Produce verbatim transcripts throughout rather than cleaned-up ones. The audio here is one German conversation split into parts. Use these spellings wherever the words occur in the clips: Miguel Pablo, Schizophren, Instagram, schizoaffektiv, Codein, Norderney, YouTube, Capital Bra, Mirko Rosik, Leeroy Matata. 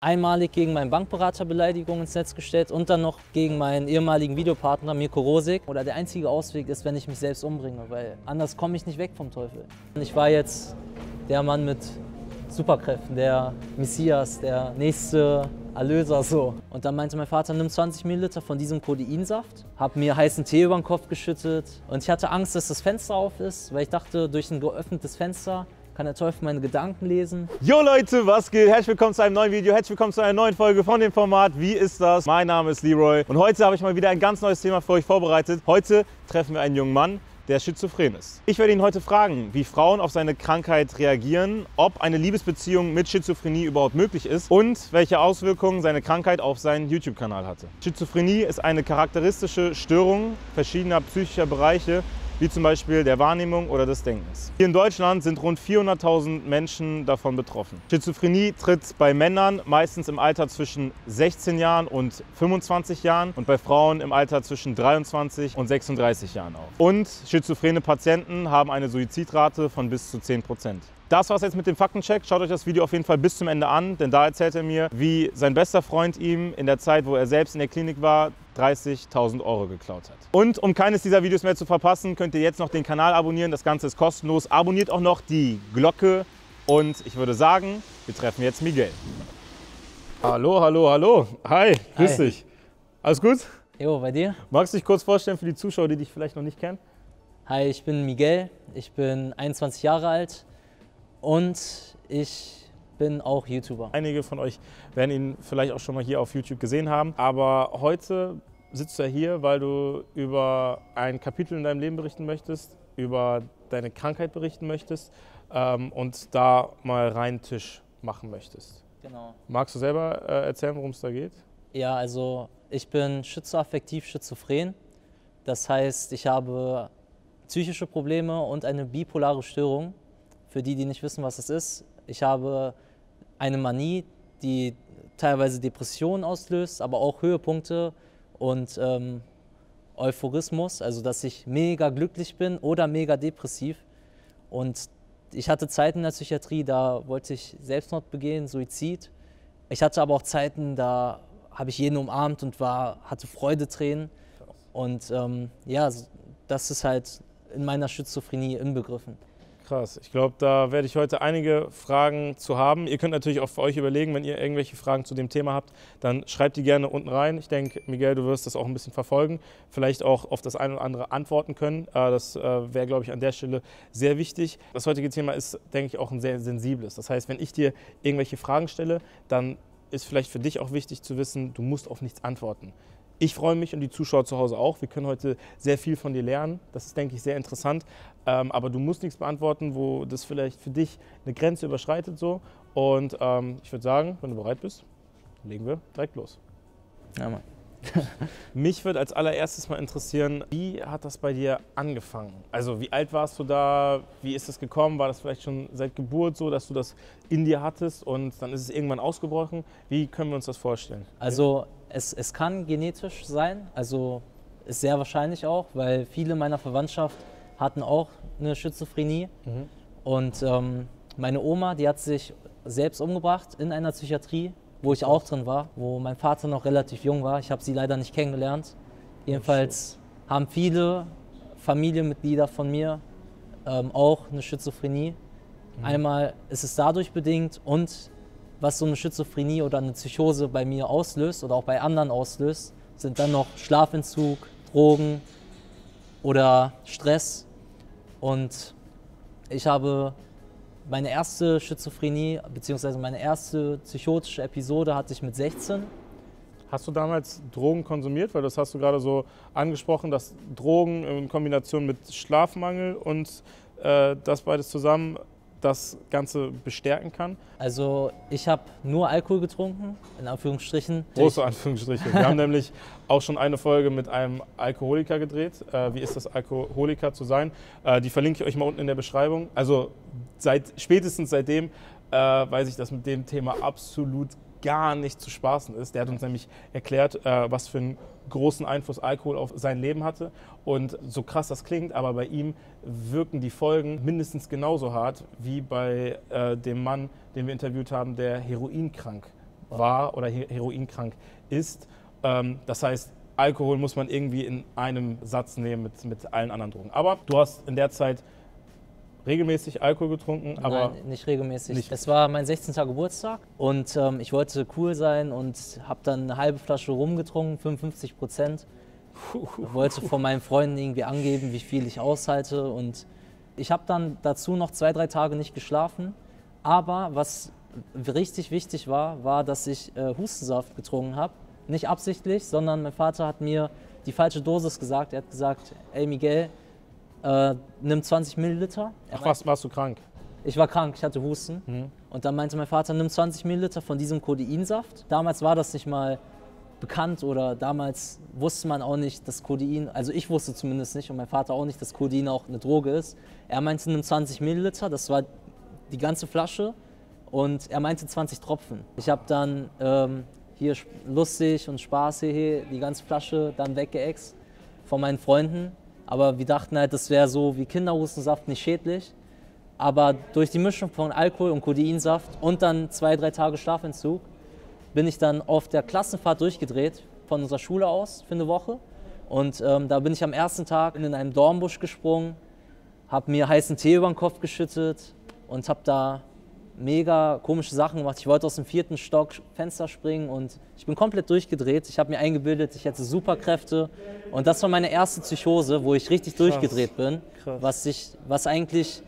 einmalig gegen meinen Bankberater Beleidigung ins Netz gestellt und dann noch gegen meinen ehemaligen Videopartner Mirko Rosik. Oder der einzige Ausweg ist, wenn ich mich selbst umbringe, weil anders komme ich nicht weg vom Teufel. Ich war jetzt der Mann mit Superkräften, der Messias, der nächste Erlöser so. Und dann meinte mein Vater, nimm zwanzig Milliliter von diesem Kodeinsaft, hab mir heißen Tee über den Kopf geschüttet und ich hatte Angst, dass das Fenster auf ist, weil ich dachte, durch ein geöffnetes Fenster kann der Teufel meine Gedanken lesen. Jo Leute, was geht? Herzlich willkommen zu einem neuen Video, herzlich willkommen zu einer neuen Folge von dem Format Wie ist das? Mein Name ist Leeroy und heute habe ich mal wieder ein ganz neues Thema für euch vorbereitet. Heute treffen wir einen jungen Mann, der schizophren ist. Ich werde ihn heute fragen, wie Frauen auf seine Krankheit reagieren, ob eine Liebesbeziehung mit Schizophrenie überhaupt möglich ist und welche Auswirkungen seine Krankheit auf seinen YouTube-Kanal hatte. Schizophrenie ist eine charakteristische Störung verschiedener psychischer Bereiche, wie zum Beispiel der Wahrnehmung oder des Denkens. Hier in Deutschland sind rund vierhunderttausend Menschen davon betroffen. Schizophrenie tritt bei Männern meistens im Alter zwischen sechzehn Jahren und fünfundzwanzig Jahren und bei Frauen im Alter zwischen dreiundzwanzig und sechsunddreißig Jahren auf. Und schizophrene Patienten haben eine Suizidrate von bis zu zehn Prozent. Das war's jetzt mit dem Faktencheck. Schaut euch das Video auf jeden Fall bis zum Ende an, denn da erzählt er mir, wie sein bester Freund ihm in der Zeit, wo er selbst in der Klinik war, dreißigtausend Euro geklaut hat. Und um keines dieser Videos mehr zu verpassen, könnt ihr jetzt noch den Kanal abonnieren. Das Ganze ist kostenlos. Abonniert auch noch die Glocke und ich würde sagen, wir treffen jetzt Miguel. Hallo, hallo, hallo. Hi, grüß Hi. dich. Alles gut? Jo, bei dir? Magst du dich kurz vorstellen für die Zuschauer, die dich vielleicht noch nicht kennen? Hi, ich bin Miguel. Ich bin einundzwanzig Jahre alt. Und ich bin auch YouTuber. Einige von euch werden ihn vielleicht auch schon mal hier auf YouTube gesehen haben. Aber heute sitzt du hier, weil du über ein Kapitel in deinem Leben berichten möchtest, über deine Krankheit berichten möchtest ähm, und da mal rein Tisch machen möchtest. Genau. Magst du selber äh, erzählen, worum es da geht? Ja, also ich bin schizoaffektiv schizophren. Das heißt, ich habe psychische Probleme und eine bipolare Störung. Für die, die nicht wissen, was das ist, ich habe eine Manie, die teilweise Depressionen auslöst, aber auch Höhepunkte und ähm, Euphorismus, also dass ich mega glücklich bin oder mega depressiv. Und ich hatte Zeiten in der Psychiatrie, da wollte ich Selbstmord begehen, Suizid. Ich hatte aber auch Zeiten, da habe ich jeden umarmt und war, hatte Freudetränen. Und ähm, ja, das ist halt in meiner Schizophrenie inbegriffen. Krass. Ich glaube, da werde ich heute einige Fragen zu haben. Ihr könnt natürlich auch für euch überlegen, wenn ihr irgendwelche Fragen zu dem Thema habt, dann schreibt die gerne unten rein. Ich denke, Miguel, du wirst das auch ein bisschen verfolgen, vielleicht auch auf das eine oder andere antworten können. Das wäre, glaube ich, an der Stelle sehr wichtig. Das heutige Thema ist, denke ich, auch ein sehr sensibles. Das heißt, wenn ich dir irgendwelche Fragen stelle, dann ist vielleicht für dich auch wichtig zu wissen, du musst auf nichts antworten. Ich freue mich und die Zuschauer zu Hause auch. Wir können heute sehr viel von dir lernen. Das ist, denke ich, sehr interessant. Ähm, aber du musst nichts beantworten, wo das vielleicht für dich eine Grenze überschreitet. So. Und ähm, ich würde sagen, wenn du bereit bist, legen wir direkt los. Ja, Mann. Mich würde als allererstes mal interessieren, wie hat das bei dir angefangen? Also wie alt warst du da? Wie ist das gekommen? War das vielleicht schon seit Geburt so, dass du das in dir hattest und dann ist es irgendwann ausgebrochen? Wie können wir uns das vorstellen? Also es, es kann genetisch sein, also ist sehr wahrscheinlich auch, weil viele meiner Verwandtschaft hatten auch eine Schizophrenie. Mhm. Und ähm, meine Oma, die hat sich selbst umgebracht in einer Psychiatrie, wo ich auch drin war, wo mein Vater noch relativ jung war. Ich habe sie leider nicht kennengelernt. Jedenfalls haben viele Familienmitglieder von mir ähm, auch eine Schizophrenie. Mhm. Einmal ist es dadurch bedingt und was so eine Schizophrenie oder eine Psychose bei mir auslöst oder auch bei anderen auslöst, sind dann noch Schlafentzug, Drogen oder Stress. Und ich habe meine erste Schizophrenie bzw. meine erste psychotische Episode hatte ich mit sechzehn. Hast du damals Drogen konsumiert? Weil das hast du gerade so angesprochen, dass Drogen in Kombination mit Schlafmangel und äh, das beides zusammen das Ganze bestärken kann. Also ich habe nur Alkohol getrunken, in Anführungsstrichen. Große Anführungsstriche. Wir haben nämlich auch schon eine Folge mit einem Alkoholiker gedreht. Äh, wie ist das, Alkoholiker zu sein? Äh, die verlinke ich euch mal unten in der Beschreibung. Also seit, spätestens seitdem äh, weiß ich, dass mit dem Thema absolut gar nicht zu spaßen ist. Der hat uns nämlich erklärt, äh, was für einen großen Einfluss Alkohol auf sein Leben hatte. Und so krass das klingt, aber bei ihm wirken die Folgen mindestens genauso hart wie bei äh, dem Mann, den wir interviewt haben, der heroinkrank war oder heroinkrank ist. Ähm, das heißt, Alkohol muss man irgendwie in einem Satz nehmen mit, mit allen anderen Drogen. Aber du hast in der Zeit regelmäßig Alkohol getrunken, aber... Nein, nicht regelmäßig. Nicht. Es war mein sechzehnten Geburtstag und ähm, ich wollte cool sein und habe dann eine halbe Flasche Rum getrunken, fünfundfünfzig Prozent. Ich wollte vor meinen Freunden irgendwie angeben, wie viel ich aushalte, und ich habe dann dazu noch zwei, drei Tage nicht geschlafen. Aber was richtig wichtig war, war, dass ich äh, Hustensaft getrunken habe. Nicht absichtlich, sondern mein Vater hat mir die falsche Dosis gesagt. Er hat gesagt, ey Miguel, äh, nimm zwanzig Milliliter. Er Ach, warst, warst du krank? Ich war krank, ich hatte Husten. Mhm. Und dann meinte mein Vater, nimm zwanzig Milliliter von diesem Kodeinsaft. Damals war das nicht mal bekannt, oder damals wusste man auch nicht, dass Codein, also ich wusste zumindest nicht und mein Vater auch nicht, dass Codein auch eine Droge ist. Er meinte, nimm zwanzig Milliliter, das war die ganze Flasche, und er meinte zwanzig Tropfen. Ich habe dann ähm, hier lustig und Spaß hier die ganze Flasche dann weggeext von meinen Freunden. Aber wir dachten halt, das wäre so wie Kinderhustensaft, nicht schädlich. Aber durch die Mischung von Alkohol und Codeinsaft und dann zwei, drei Tage Schlafentzug bin ich dann auf der Klassenfahrt durchgedreht von unserer Schule aus für eine Woche. Und ähm, da bin ich am ersten Tag in einem Dornbusch gesprungen, habe mir heißen Tee über den Kopf geschüttet und habe da mega komische Sachen gemacht. Ich wollte aus dem vierten Stock Fenster springen und ich bin komplett durchgedreht. Ich habe mir eingebildet, ich hätte Superkräfte, und das war meine erste Psychose, wo ich richtig Krass. durchgedreht bin, was, ich, was eigentlich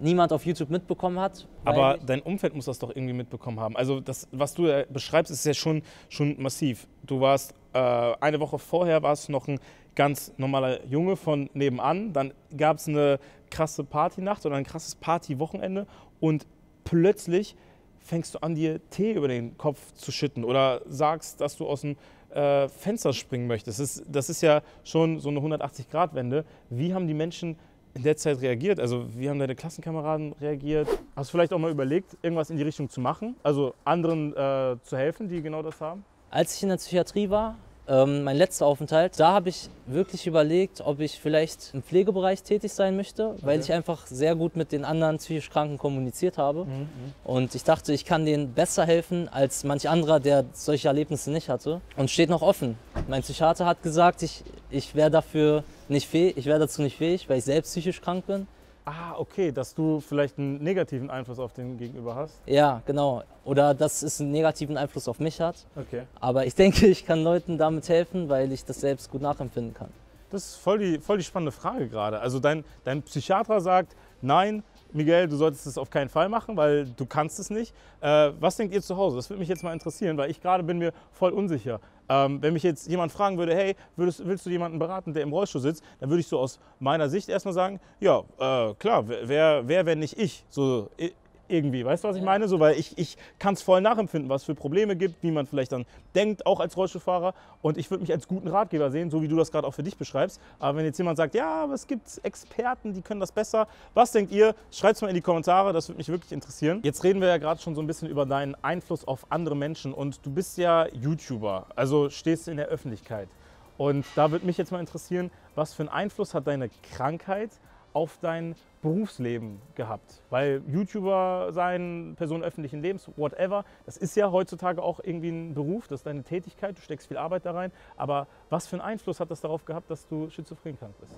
niemand auf YouTube mitbekommen hat. Aber dein Umfeld muss das doch irgendwie mitbekommen haben. Also das, was du beschreibst, ist ja schon, schon massiv. Du warst äh, eine Woche vorher warst noch ein ganz normaler Junge von nebenan, dann gab es eine krasse Partynacht oder ein krasses Partywochenende und plötzlich fängst du an, dir Tee über den Kopf zu schütten oder sagst, dass du aus dem äh, Fenster springen möchtest. Das ist, das ist ja schon so eine hundertachtzig Grad Wende. Wie haben die Menschen in der Zeit reagiert? Also wie haben deine Klassenkameraden reagiert? Hast du vielleicht auch mal überlegt, irgendwas in die Richtung zu machen? Also anderen äh, zu helfen, die genau das haben? Als ich in der Psychiatrie war, ähm, mein letzter Aufenthalt, da habe ich wirklich überlegt, ob ich vielleicht im Pflegebereich tätig sein möchte, okay. weil ich einfach sehr gut mit den anderen psychisch Kranken kommuniziert habe. Mhm. Und ich dachte, ich kann denen besser helfen als manch anderer, der solche Erlebnisse nicht hatte. Und steht noch offen. Mein Psychiater hat gesagt, ich, ich wäre dafür... Nicht fähig, ich wäre dazu nicht fähig, weil ich selbst psychisch krank bin. Ah, okay, dass du vielleicht einen negativen Einfluss auf den Gegenüber hast? Ja, genau. Oder dass es einen negativen Einfluss auf mich hat. Okay. Aber ich denke, ich kann Leuten damit helfen, weil ich das selbst gut nachempfinden kann. Das ist voll die, voll die spannende Frage gerade. Also dein, dein Psychiater sagt, nein, Miguel, du solltest es auf keinen Fall machen, weil du kannst es nicht. Äh, was denkt ihr zu Hause? Das würde mich jetzt mal interessieren, weil ich gerade bin mir voll unsicher. Ähm, wenn mich jetzt jemand fragen würde, hey, würdest, willst du jemanden beraten, der im Rollstuhl sitzt, dann würde ich so aus meiner Sicht erstmal sagen, ja, äh, klar, wer, wer, wenn nicht ich, so irgendwie, weißt du, was ich meine? So, weil ich, ich kann es voll nachempfinden, was es für Probleme gibt, wie man vielleicht dann denkt, auch als Rollstuhlfahrer, und ich würde mich als guten Ratgeber sehen, so wie du das gerade auch für dich beschreibst. Aber wenn jetzt jemand sagt, ja, aber es gibt Experten, die können das besser, was denkt ihr? Schreibt es mal in die Kommentare, das würde mich wirklich interessieren. Jetzt reden wir ja gerade schon so ein bisschen über deinen Einfluss auf andere Menschen, und du bist ja YouTuber, also stehst in der Öffentlichkeit, und da würde mich jetzt mal interessieren, was für einen Einfluss hat deine Krankheit auf dein Berufsleben gehabt? Weil YouTuber sein, Person öffentlichen Lebens, whatever, das ist ja heutzutage auch irgendwie ein Beruf, das ist deine Tätigkeit, du steckst viel Arbeit da rein, aber was für einen Einfluss hat das darauf gehabt, dass du schizophren krank bist?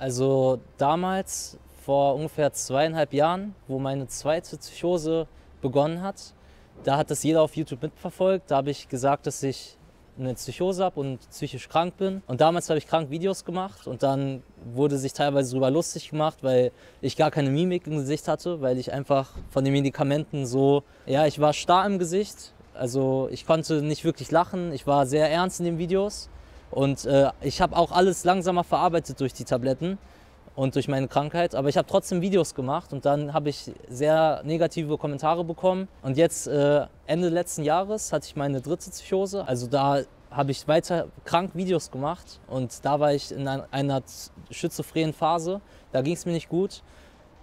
Also damals, vor ungefähr zweieinhalb Jahren, wo meine zweite Psychose begonnen hat, da hat das jeder auf YouTube mitverfolgt, da habe ich gesagt, dass ich eine Psychose habe und psychisch krank bin. Und damals habe ich krank Videos gemacht und dann wurde sich teilweise darüber lustig gemacht, weil ich gar keine Mimik im Gesicht hatte, weil ich einfach von den Medikamenten so... Ja, ich war starr im Gesicht, also ich konnte nicht wirklich lachen, ich war sehr ernst in den Videos und äh, ich habe auch alles langsamer verarbeitet durch die Tabletten und durch meine Krankheit, aber ich habe trotzdem Videos gemacht und dann habe ich sehr negative Kommentare bekommen. Und jetzt äh, Ende letzten Jahres hatte ich meine dritte Psychose, also da habe ich weiter krank Videos gemacht und da war ich in einer schizophrenen Phase, da ging es mir nicht gut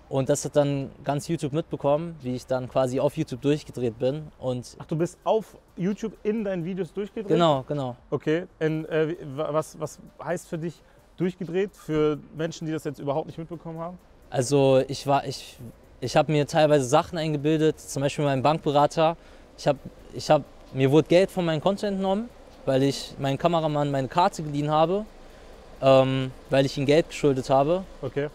und das hat dann ganz YouTube mitbekommen, wie ich dann quasi auf YouTube durchgedreht bin. Und Ach, du bist auf YouTube in deinen Videos durchgedreht? Genau, genau. Okay, und äh, was, was heißt für dich durchgedreht, für Menschen, die das jetzt überhaupt nicht mitbekommen haben? Also ich war, ich, ich habe mir teilweise Sachen eingebildet, zum Beispiel meinen Bankberater. Ich habe ich hab Mir wurde Geld von meinem Konto entnommen, weil ich meinem Kameramann meine Karte geliehen habe, ähm, weil ich ihm Geld geschuldet habe. Okay.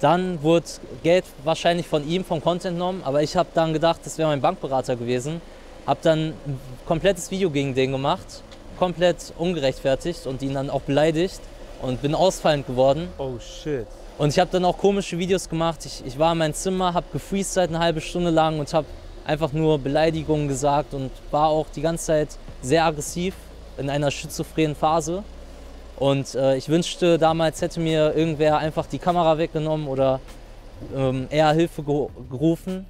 Dann wurde Geld wahrscheinlich von ihm vom Konto entnommen, aber ich habe dann gedacht, das wäre mein Bankberater gewesen. Habe dann ein komplettes Video gegen den gemacht, komplett ungerechtfertigt und ihn dann auch beleidigt und bin ausfallend geworden. Oh shit. Und ich habe dann auch komische Videos gemacht. Ich, ich war in meinem Zimmer, habe gefreestylt eine halbe Stunde lang und habe einfach nur Beleidigungen gesagt und war auch die ganze Zeit sehr aggressiv in einer schizophrenen Phase. Und äh, ich wünschte, damals hätte mir irgendwer einfach die Kamera weggenommen oder ähm, eher Hilfe gerufen.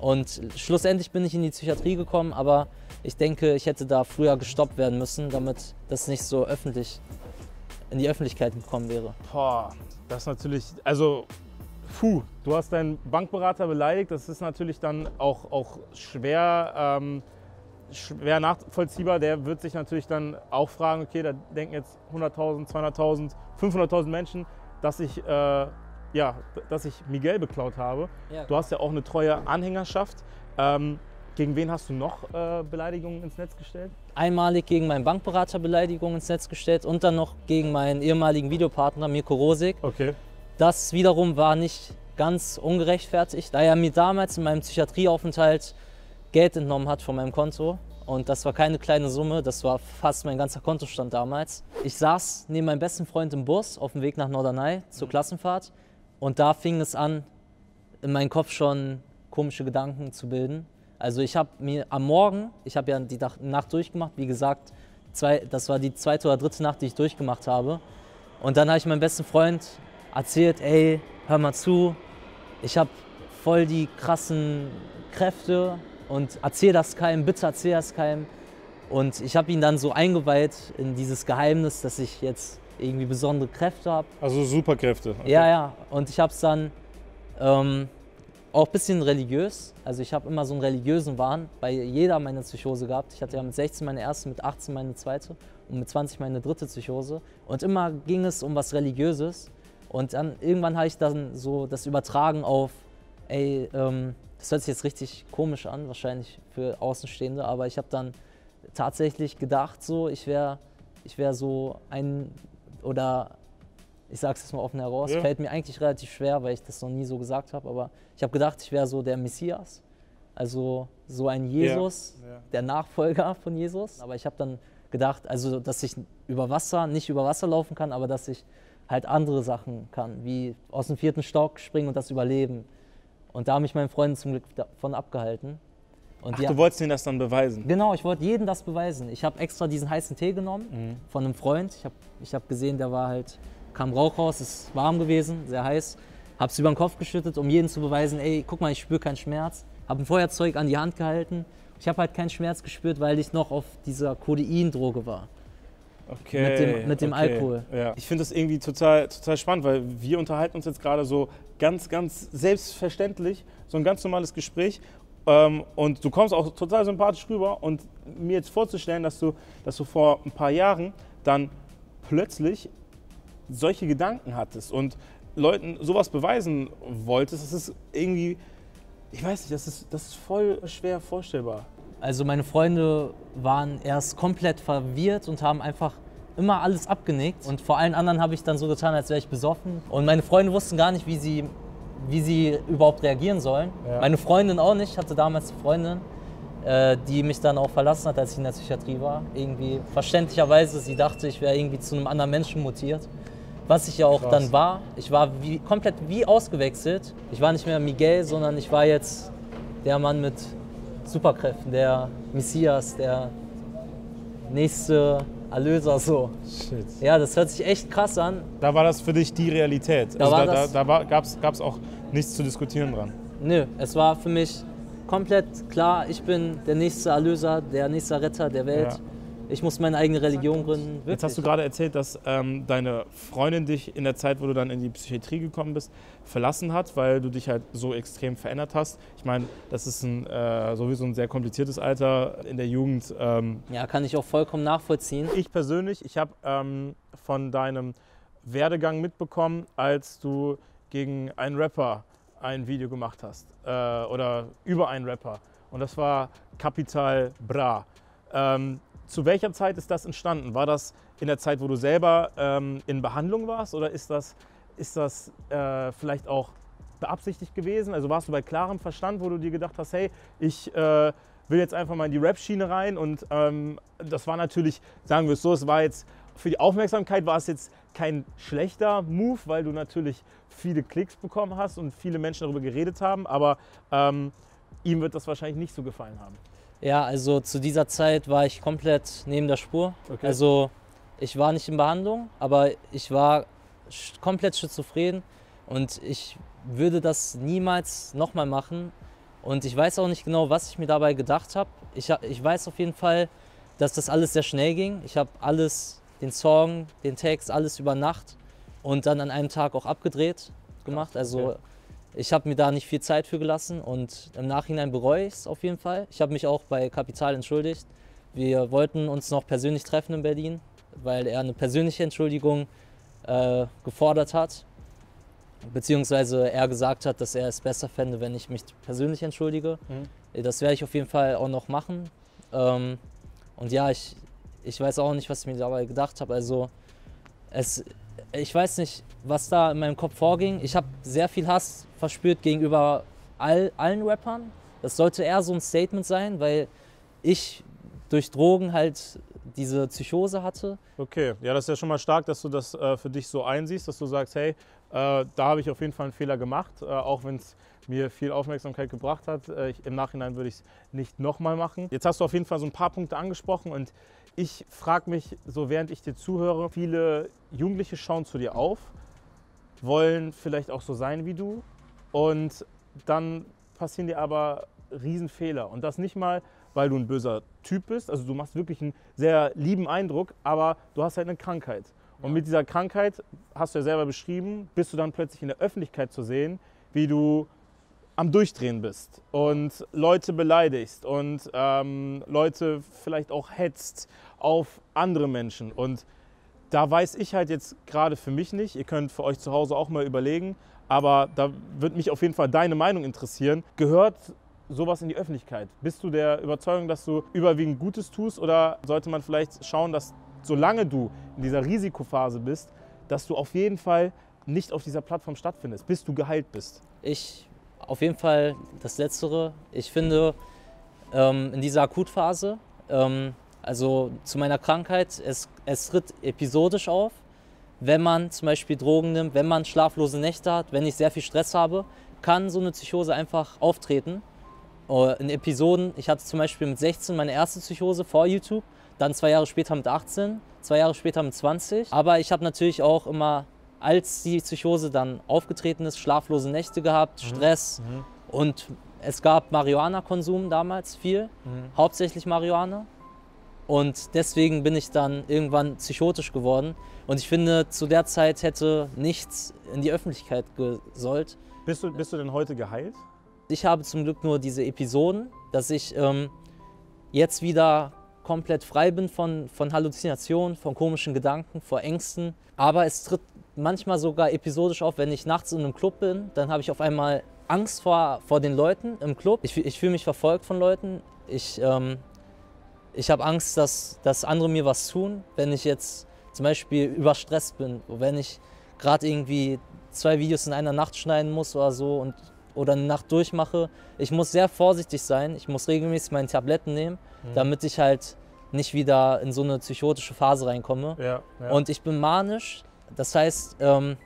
Und schlussendlich bin ich in die Psychiatrie gekommen, aber ich denke, ich hätte da früher gestoppt werden müssen, damit das nicht so öffentlich in die Öffentlichkeit gekommen wäre. Boah, das ist natürlich, also puh, du hast deinen Bankberater beleidigt, das ist natürlich dann auch, auch schwer, ähm, schwer nachvollziehbar. Der wird sich natürlich dann auch fragen, okay, da denken jetzt hunderttausend, zweihunderttausend, fünfhunderttausend Menschen, dass ich, äh, ja, dass ich Miguel beklaut habe. Ja. Du hast ja auch eine treue Anhängerschaft. Ähm, gegen wen hast du noch äh, Beleidigungen ins Netz gestellt? Einmalig gegen meinen Bankberater Beleidigungen ins Netz gestellt und dann noch gegen meinen ehemaligen Videopartner Mirko Rosik. Okay. Das wiederum war nicht ganz ungerechtfertigt, da er mir damals in meinem Psychiatrieaufenthalt Geld entnommen hat von meinem Konto. Und das war keine kleine Summe, das war fast mein ganzer Kontostand damals. Ich saß neben meinem besten Freund im Bus auf dem Weg nach Norderney zur Klassenfahrt und da fing es an, in meinem Kopf schon komische Gedanken zu bilden. Also ich habe mir am Morgen, ich habe ja die Nacht durchgemacht, wie gesagt, zwei, das war die zweite oder dritte Nacht, die ich durchgemacht habe. Und dann habe ich meinen besten Freund erzählt, ey, hör mal zu, ich habe voll die krassen Kräfte und erzähl das keinem, bitte erzähl das keinem. Und ich habe ihn dann so eingeweiht in dieses Geheimnis, dass ich jetzt irgendwie besondere Kräfte habe. Also Superkräfte. Okay. Ja, ja. Und ich habe es dann ähm, auch ein bisschen religiös, also ich habe immer so einen religiösen Wahn bei jeder meiner Psychose gehabt. Ich hatte ja mit sechzehn meine erste, mit achtzehn meine zweite und mit zwanzig meine dritte Psychose. Und immer ging es um was Religiöses. Und dann irgendwann habe ich dann so das Übertragen auf, ey, ähm, das hört sich jetzt richtig komisch an, wahrscheinlich für Außenstehende, aber ich habe dann tatsächlich gedacht, so, ich wäre ich wär so ein, oder ich sage es jetzt mal offen heraus, ja. Fällt mir eigentlich relativ schwer, weil ich das noch nie so gesagt habe, aber ich habe gedacht, ich wäre so der Messias, also so ein Jesus, ja. Ja. Der Nachfolger von Jesus. Aber ich habe dann gedacht, also dass ich über Wasser, nicht über Wasser laufen kann, aber dass ich halt andere Sachen kann, wie aus dem vierten Stock springen und das überleben. Und da haben mich meine Freunde zum Glück davon abgehalten. Und Ach, du wolltest denen das dann beweisen? Genau, ich wollte jedem das beweisen. Ich habe extra diesen heißen Tee genommen mhm. von einem Freund. Ich habe ich hab gesehen, der war halt, kam Rauch raus, ist warm gewesen, sehr heiß. Hab's über den Kopf geschüttet, um jedem zu beweisen, ey, guck mal, ich spüre keinen Schmerz. Hab ein Feuerzeug an die Hand gehalten. Ich habe halt keinen Schmerz gespürt, weil ich noch auf dieser Codein-Droge war. Okay, mit dem, mit dem okay. Alkohol. Ja. Ich finde das irgendwie total, total spannend, weil wir unterhalten uns jetzt gerade so ganz, ganz selbstverständlich, so ein ganz normales Gespräch ähm, und du kommst auch total sympathisch rüber und mir jetzt vorzustellen, dass du, dass du vor ein paar Jahren dann plötzlich solche Gedanken hattest und Leuten sowas beweisen wolltest, das ist irgendwie, ich weiß nicht, das ist, das ist voll schwer vorstellbar. Also meine Freunde waren erst komplett verwirrt und haben einfach immer alles abgenickt. Und vor allen anderen habe ich dann so getan, als wäre ich besoffen. Und meine Freunde wussten gar nicht, wie sie, wie sie überhaupt reagieren sollen. Ja. Meine Freundin auch nicht. Ich hatte damals eine Freundin, äh, die mich dann auch verlassen hat, als ich in der Psychiatrie war. Irgendwie verständlicherweise, sie dachte, ich wäre irgendwie zu einem anderen Menschen mutiert. Was ich ja auch Krass. dann war. Ich war wie, komplett wie ausgewechselt. Ich war nicht mehr Miguel, sondern ich war jetzt der Mann mit Superkräften, der Messias, der nächste Erlöser, so. Shit. Ja, das hört sich echt krass an. Da war das für dich die Realität? Da, also da, da, da gab es auch nichts zu diskutieren dran? Nö, es war für mich komplett klar, ich bin der nächste Erlöser, der nächste Retter der Welt. Ja. Ich muss meine eigene Religion gründen. Wirklich. Jetzt hast du gerade erzählt, dass ähm, deine Freundin dich in der Zeit, wo du dann in die Psychiatrie gekommen bist, verlassen hat, weil du dich halt so extrem verändert hast. Ich meine, das ist ein, äh, sowieso ein sehr kompliziertes Alter in der Jugend. Ähm. Ja, kann ich auch vollkommen nachvollziehen. Ich persönlich, ich habe ähm, von deinem Werdegang mitbekommen, als du gegen einen Rapper ein Video gemacht hast äh, oder über einen Rapper. Und das war Capital Bra. Ähm, zu welcher Zeit ist das entstanden? War das in der Zeit, wo du selber ähm, in Behandlung warst, oder ist das, ist das äh, vielleicht auch beabsichtigt gewesen? Also warst du bei klarem Verstand, wo du dir gedacht hast, hey, ich äh, will jetzt einfach mal in die Rap-Schiene rein, und ähm, das war natürlich, sagen wir es so, es war jetzt für die Aufmerksamkeit war es jetzt kein schlechter Move, weil du natürlich viele Klicks bekommen hast und viele Menschen darüber geredet haben, aber ähm, ihm wird das wahrscheinlich nicht so gefallen haben. Ja, also zu dieser Zeit war ich komplett neben der Spur. Okay. Also ich war nicht in Behandlung, aber ich war sch- komplett schizophren, und ich würde das niemals nochmal machen. Und ich weiß auch nicht genau, was ich mir dabei gedacht habe. Ich, ich weiß auf jeden Fall, dass das alles sehr schnell ging. Ich habe alles, den Song, den Text, alles über Nacht und dann an einem Tag auch abgedreht gemacht. Also okay. Ich habe mir da nicht viel Zeit für gelassen, und im Nachhinein bereue ich es auf jeden Fall. Ich habe mich auch bei Capital entschuldigt. Wir wollten uns noch persönlich treffen in Berlin, weil er eine persönliche Entschuldigung äh, gefordert hat. Beziehungsweise er gesagt hat, dass er es besser fände, wenn ich mich persönlich entschuldige. Mhm. Das werde ich auf jeden Fall auch noch machen. Ähm, und ja, ich, ich weiß auch nicht, was ich mir dabei gedacht habe. Also es, ich weiß nicht, was da in meinem Kopf vorging. Ich habe sehr viel Hass verspürt gegenüber all, allen Rappern. Das sollte eher so ein Statement sein, weil ich durch Drogen halt diese Psychose hatte. Okay, ja, das ist ja schon mal stark, dass du das äh, für dich so einsiehst, dass du sagst, hey, äh, da habe ich auf jeden Fall einen Fehler gemacht, äh, auch wenn es mir viel Aufmerksamkeit gebracht hat. Äh, ich, im Nachhinein würde ich es nicht nochmal machen. Jetzt hast du auf jeden Fall so ein paar Punkte angesprochen, und ich frage mich, so während ich dir zuhöre, viele Jugendliche schauen zu dir auf, wollen vielleicht auch so sein wie du, und dann passieren dir aber Riesenfehler, und das nicht mal, weil du ein böser Typ bist, also du machst wirklich einen sehr lieben Eindruck, aber du hast halt eine Krankheit. Und mit dieser Krankheit, hast du ja selber beschrieben, bist du dann plötzlich in der Öffentlichkeit zu sehen, wie du am Durchdrehen bist und Leute beleidigst und ähm, Leute vielleicht auch hetzt auf andere Menschen. Und da weiß ich halt jetzt gerade für mich nicht, ihr könnt für euch zu Hause auch mal überlegen, aber da würde mich auf jeden Fall deine Meinung interessieren. Gehört sowas in die Öffentlichkeit? Bist du der Überzeugung, dass du überwiegend Gutes tust, oder sollte man vielleicht schauen, dass solange du in dieser Risikophase bist, dass du auf jeden Fall nicht auf dieser Plattform stattfindest, bis du geheilt bist? Ich auf jeden Fall das Letztere. Ich finde, ähm, in dieser Akutphase, ähm, also zu meiner Krankheit, es, es tritt episodisch auf, wenn man zum Beispiel Drogen nimmt, wenn man schlaflose Nächte hat, wenn ich sehr viel Stress habe, kann so eine Psychose einfach auftreten. In Episoden, ich hatte zum Beispiel mit sechzehn meine erste Psychose vor YouTube, dann zwei Jahre später mit achtzehn, zwei Jahre später mit zwanzig. Aber ich habe natürlich auch immer, als die Psychose dann aufgetreten ist, schlaflose Nächte gehabt, Stress, mhm. und es gab Marihuana-Konsum damals viel, mhm. hauptsächlich Marihuana. Und deswegen bin ich dann irgendwann psychotisch geworden. Und ich finde, zu der Zeit hätte nichts in die Öffentlichkeit gesollt. Bist du, bist du denn heute geheilt? Ich habe zum Glück nur diese Episoden, dass ich ähm, jetzt wieder komplett frei bin von, von Halluzinationen, von komischen Gedanken, von Ängsten. Aber es tritt manchmal sogar episodisch auf, wenn ich nachts in einem Club bin, dann habe ich auf einmal Angst vor, vor den Leuten im Club. Ich, ich fühle mich verfolgt von Leuten. Ich, ähm, ich habe Angst, dass, dass andere mir was tun, wenn ich jetzt zum Beispiel überstresst bin, wenn ich gerade irgendwie zwei Videos in einer Nacht schneiden muss oder so, und oder eine Nacht durchmache. Ich muss sehr vorsichtig sein, ich muss regelmäßig meine Tabletten nehmen, mhm. damit ich halt nicht wieder in so eine psychotische Phase reinkomme. Ja, ja. Und ich bin manisch, das heißt, ähm,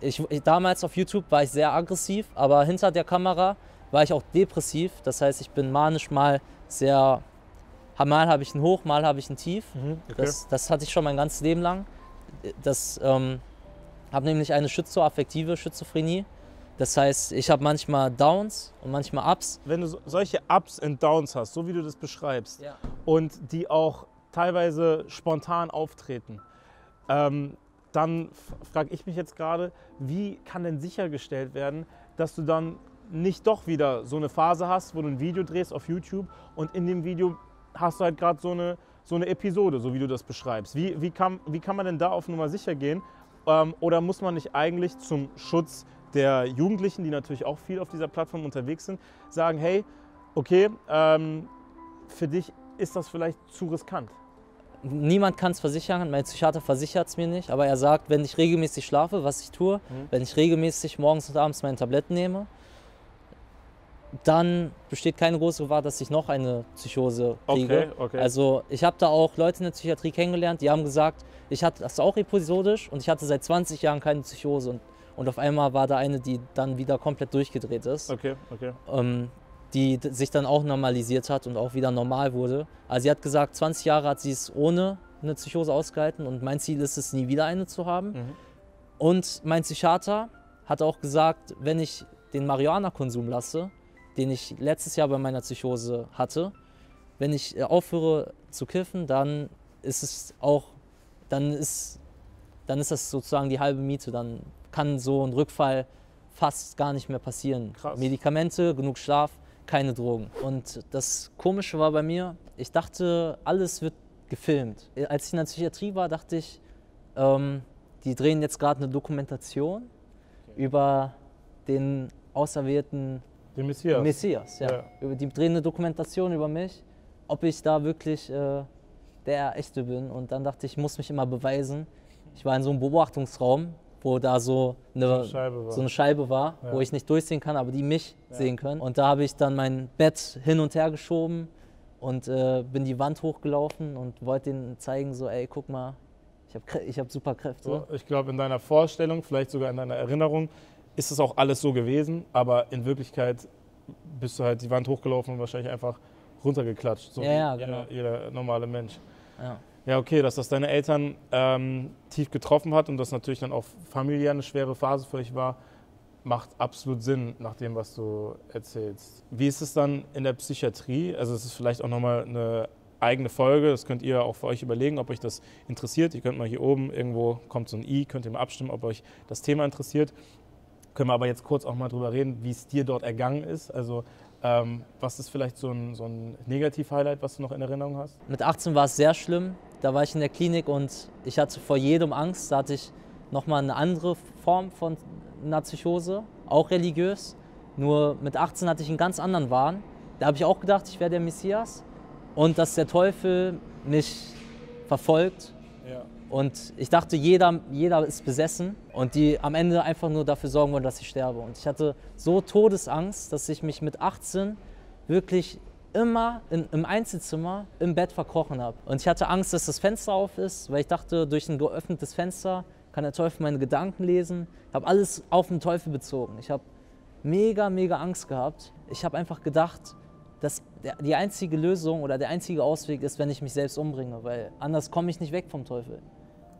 ich, ich, damals auf YouTube war ich sehr aggressiv, aber hinter der Kamera war ich auch depressiv, das heißt, ich bin manisch mal sehr, mal habe ich einen Hoch, mal habe ich einen Tief. Mhm, okay. das, das hatte ich schon mein ganzes Leben lang. Das ähm, habe nämlich eine schizoaffektive Schizophrenie. Das heißt, ich habe manchmal Downs und manchmal Ups. Wenn du solche Ups und Downs hast, so wie du das beschreibst, ja. und die auch teilweise spontan auftreten, ähm, dann frage ich mich jetzt gerade, wie kann denn sichergestellt werden, dass du dann nicht doch wieder so eine Phase hast, wo du ein Video drehst auf YouTube und in dem Video hast du halt gerade so eine, so eine Episode, so wie du das beschreibst. Wie, wie, kann, wie kann man denn da auf Nummer sicher gehen? Ähm, oder muss man nicht eigentlich zum Schutz der Jugendlichen, die natürlich auch viel auf dieser Plattform unterwegs sind, sagen, hey, okay, ähm, für dich ist das vielleicht zu riskant? Niemand kann es versichern, mein Psychiater versichert es mir nicht, aber er sagt, wenn ich regelmäßig schlafe, was ich tue, mhm. wenn ich regelmäßig morgens und abends meine Tabletten nehme, dann besteht keine große Gefahr, dass ich noch eine Psychose kriege. Okay, okay. Also ich habe da auch Leute in der Psychiatrie kennengelernt, die haben gesagt, ich hatte das auch episodisch und ich hatte seit zwanzig Jahren keine Psychose. Und, und auf einmal war da eine, die dann wieder komplett durchgedreht ist, okay, okay. Ähm, die sich dann auch normalisiert hat und auch wieder normal wurde. Also sie hat gesagt, zwanzig Jahre hat sie es ohne eine Psychose ausgehalten und mein Ziel ist es, nie wieder eine zu haben. Mhm. Und mein Psychiater hat auch gesagt, wenn ich den Marihuana-Konsum lasse, den ich letztes Jahr bei meiner Psychose hatte, wenn ich aufhöre zu kiffen, dann ist es auch, dann ist, dann ist das sozusagen die halbe Miete, dann kann so ein Rückfall fast gar nicht mehr passieren. Krass. Medikamente, genug Schlaf, keine Drogen. Und das Komische war bei mir, ich dachte, alles wird gefilmt. Als ich in der Psychiatrie war, dachte ich, ähm, die drehen jetzt gerade eine Dokumentation über den auserwählten Den Messias. Messias, ja. ja. Die drehen eine Dokumentation über mich, ob ich da wirklich äh, der Echte bin. Und dann dachte ich, ich muss mich immer beweisen. Ich war in so einem Beobachtungsraum, wo da so eine, so eine Scheibe war, so eine Scheibe war ja. wo ich nicht durchsehen kann, aber die mich ja. sehen können. Und da habe ich dann mein Bett hin und her geschoben und äh, bin die Wand hochgelaufen und wollte denen zeigen, so ey, guck mal, ich habe ich hab super Kräfte. So, ich glaube, in deiner Vorstellung, vielleicht sogar in deiner Erinnerung, ist es auch alles so gewesen, aber in Wirklichkeit bist du halt die Wand hochgelaufen und wahrscheinlich einfach runtergeklatscht, so ja, ja, wie genau. jeder, jeder normale Mensch. Ja. ja, okay, dass das deine Eltern ähm, tief getroffen hat und das natürlich dann auch familiär eine schwere Phase für dich war, macht absolut Sinn nach dem, was du erzählst. Wie ist es dann in der Psychiatrie? Also es ist vielleicht auch nochmal eine eigene Folge, das könnt ihr auch für euch überlegen, ob euch das interessiert. Ihr könnt mal hier oben, irgendwo kommt so ein i, könnt ihr mal abstimmen, ob euch das Thema interessiert. Können wir aber jetzt kurz auch mal drüber reden, wie es dir dort ergangen ist. Also ähm, was ist vielleicht so ein, so ein Negativ-Highlight, was du noch in Erinnerung hast? Mit achtzehn war es sehr schlimm. Da war ich in der Klinik und ich hatte vor jedem Angst. Da hatte ich nochmal eine andere Form von einer Psychose, auch religiös. Nur mit achtzehn hatte ich einen ganz anderen Wahn. Da habe ich auch gedacht, ich wäre der Messias und dass der Teufel mich verfolgt. Ja. Und ich dachte, jeder, jeder ist besessen und die am Ende einfach nur dafür sorgen wollen, dass ich sterbe. Und ich hatte so Todesangst, dass ich mich mit achtzehn wirklich immer in, im Einzelzimmer im Bett verkrochen habe. Und ich hatte Angst, dass das Fenster auf ist, weil ich dachte, durch ein geöffnetes Fenster kann der Teufel meine Gedanken lesen. Ich habe alles auf den Teufel bezogen. Ich habe mega, mega Angst gehabt. Ich habe einfach gedacht, dass die einzige Lösung oder der einzige Ausweg ist, wenn ich mich selbst umbringe, weil anders komme ich nicht weg vom Teufel.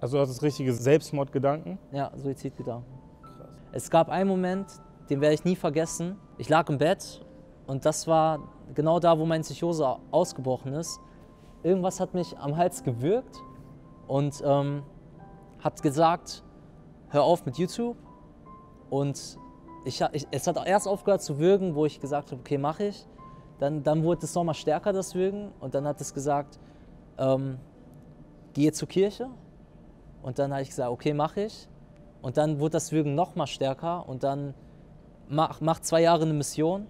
Also du hattest richtige Selbstmordgedanken? Ja, Suizidgedanken. Krass. Es gab einen Moment, den werde ich nie vergessen. Ich lag im Bett und das war genau da, wo meine Psychose ausgebrochen ist. Irgendwas hat mich am Hals gewürgt und ähm, hat gesagt, hör auf mit YouTube. Und ich, ich, es hat erst aufgehört zu würgen, wo ich gesagt habe, okay, mache ich. Dann, dann wurde es nochmal stärker, das Würgen. Und dann hat es gesagt, ähm, geh zur Kirche. Und dann habe ich gesagt, okay, mache ich. Und dann wurde das Würgen noch mal stärker und dann mach, mach zwei Jahre eine Mission.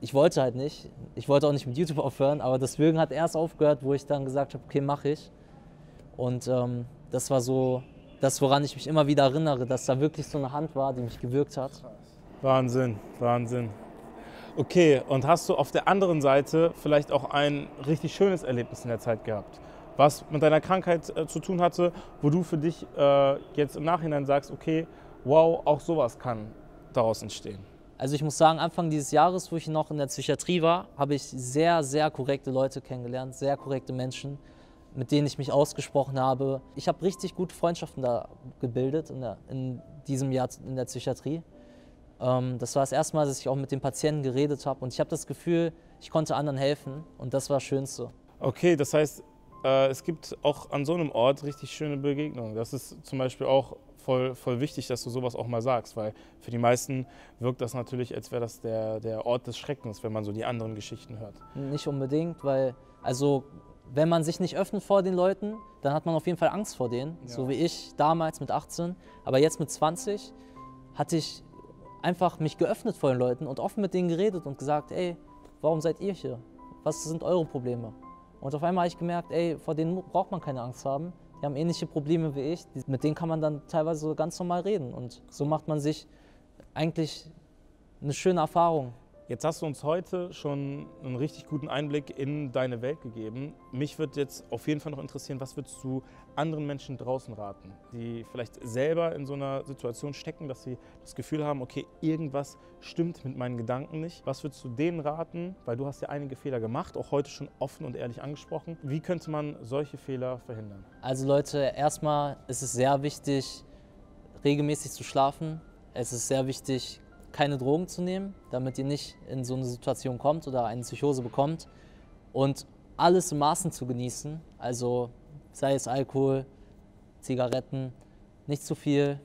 Ich wollte halt nicht, ich wollte auch nicht mit YouTube aufhören, aber das Würgen hat erst aufgehört, wo ich dann gesagt habe, okay, mache ich. Und ähm, das war so das, woran ich mich immer wieder erinnere, dass da wirklich so eine Hand war, die mich gewürgt hat. Wahnsinn, Wahnsinn. Okay, und hast du auf der anderen Seite vielleicht auch ein richtig schönes Erlebnis in der Zeit gehabt? Was mit deiner Krankheit äh, zu tun hatte, wo du für dich äh, jetzt im Nachhinein sagst, okay, wow, auch sowas kann daraus entstehen. Also ich muss sagen, Anfang dieses Jahres, wo ich noch in der Psychiatrie war, habe ich sehr, sehr korrekte Leute kennengelernt, sehr korrekte Menschen, mit denen ich mich ausgesprochen habe. Ich habe richtig gute Freundschaften da gebildet in, der, in diesem Jahr in der Psychiatrie. Ähm, das war das erste Mal, dass ich auch mit den Patienten geredet habe und ich habe das Gefühl, ich konnte anderen helfen und das war das Schönste. Okay, das heißt, es gibt auch an so einem Ort richtig schöne Begegnungen. Das ist zum Beispiel auch voll, voll wichtig, dass du sowas auch mal sagst, weil für die meisten wirkt das natürlich, als wäre das der, der Ort des Schreckens, wenn man so die anderen Geschichten hört. Nicht unbedingt, weil, also wenn man sich nicht öffnet vor den Leuten, dann hat man auf jeden Fall Angst vor denen, ja. So wie ich damals mit achtzehn, aber jetzt mit zwanzig hatte ich einfach mich geöffnet vor den Leuten und offen mit denen geredet und gesagt, ey, warum seid ihr hier? Was sind eure Probleme? Und auf einmal habe ich gemerkt, ey, vor denen braucht man keine Angst haben. Die haben ähnliche Probleme wie ich. Mit denen kann man dann teilweise so ganz normal reden. Und so macht man sich eigentlich eine schöne Erfahrung. Jetzt hast du uns heute schon einen richtig guten Einblick in deine Welt gegeben. Mich würde jetzt auf jeden Fall noch interessieren, was würdest du anderen Menschen draußen raten, die vielleicht selber in so einer Situation stecken, dass sie das Gefühl haben, okay, irgendwas stimmt mit meinen Gedanken nicht. Was würdest du denen raten, weil du hast ja einige Fehler gemacht, auch heute schon offen und ehrlich angesprochen. Wie könnte man solche Fehler verhindern? Also Leute, erstmal ist es sehr wichtig, regelmäßig zu schlafen. Es ist sehr wichtig, keine Drogen zu nehmen, damit ihr nicht in so eine Situation kommt oder eine Psychose bekommt, und alles in Maßen zu genießen, also sei es Alkohol, Zigaretten, nicht zu viel.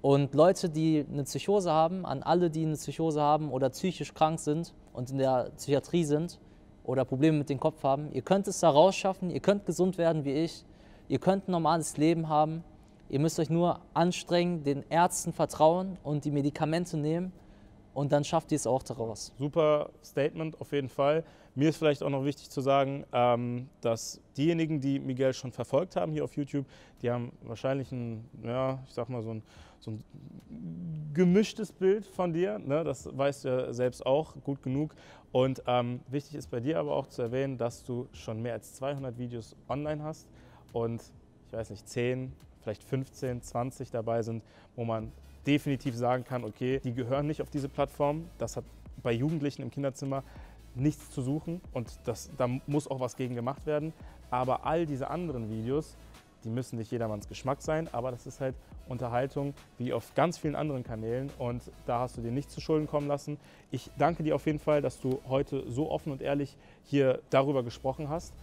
Und Leute, die eine Psychose haben, an alle, die eine Psychose haben oder psychisch krank sind und in der Psychiatrie sind oder Probleme mit dem Kopf haben, ihr könnt es da rausschaffen, ihr könnt gesund werden wie ich, ihr könnt ein normales Leben haben. Ihr müsst euch nur anstrengen, den Ärzten vertrauen und die Medikamente nehmen, und dann schafft ihr es auch daraus. Super Statement auf jeden Fall. Mir ist vielleicht auch noch wichtig zu sagen, dass diejenigen, die Miguel schon verfolgt haben hier auf YouTube, die haben wahrscheinlich ein, ja, ich sag mal so ein, so ein gemischtes Bild von dir, ne? Das weißt du selbst auch gut genug. Und ähm, wichtig ist bei dir aber auch zu erwähnen, dass du schon mehr als zweihundert Videos online hast und ich weiß nicht, zehn, vielleicht fünfzehn, zwanzig dabei sind, wo man definitiv sagen kann, okay, die gehören nicht auf diese Plattform. Das hat bei Jugendlichen im Kinderzimmer nichts zu suchen, und das, da muss auch was gegen gemacht werden. Aber all diese anderen Videos, die müssen nicht jedermanns Geschmack sein, aber das ist halt Unterhaltung wie auf ganz vielen anderen Kanälen, und da hast du dir nichts zu Schulden kommen lassen. Ich danke dir auf jeden Fall, dass du heute so offen und ehrlich hier darüber gesprochen hast.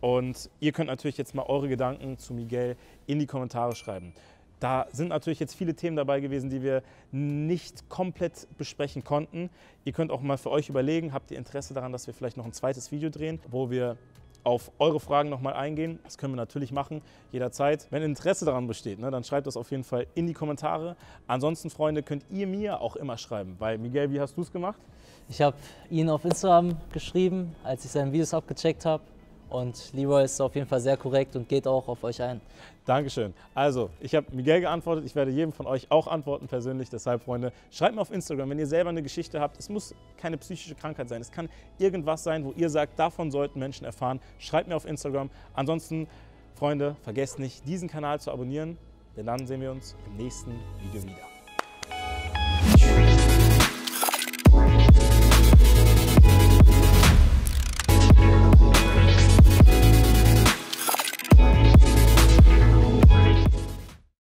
Und ihr könnt natürlich jetzt mal eure Gedanken zu Miguel in die Kommentare schreiben. Da sind natürlich jetzt viele Themen dabei gewesen, die wir nicht komplett besprechen konnten. Ihr könnt auch mal für euch überlegen, habt ihr Interesse daran, dass wir vielleicht noch ein zweites Video drehen, wo wir auf eure Fragen nochmal eingehen. Das können wir natürlich machen, jederzeit. Wenn Interesse daran besteht, ne, dann schreibt das auf jeden Fall in die Kommentare. Ansonsten, Freunde, könnt ihr mir auch immer schreiben, weil Miguel, wie hast du es gemacht? Ich habe ihn auf Instagram geschrieben, als ich seine Videos abgecheckt habe. Und Leeroy ist auf jeden Fall sehr korrekt und geht auch auf euch ein. Dankeschön. Also, ich habe Miguel geantwortet. Ich werde jedem von euch auch antworten persönlich. Deshalb, Freunde, schreibt mir auf Instagram, wenn ihr selber eine Geschichte habt. Es muss keine psychische Krankheit sein. Es kann irgendwas sein, wo ihr sagt, davon sollten Menschen erfahren. Schreibt mir auf Instagram. Ansonsten, Freunde, vergesst nicht, diesen Kanal zu abonnieren. Denn dann sehen wir uns im nächsten Video wieder.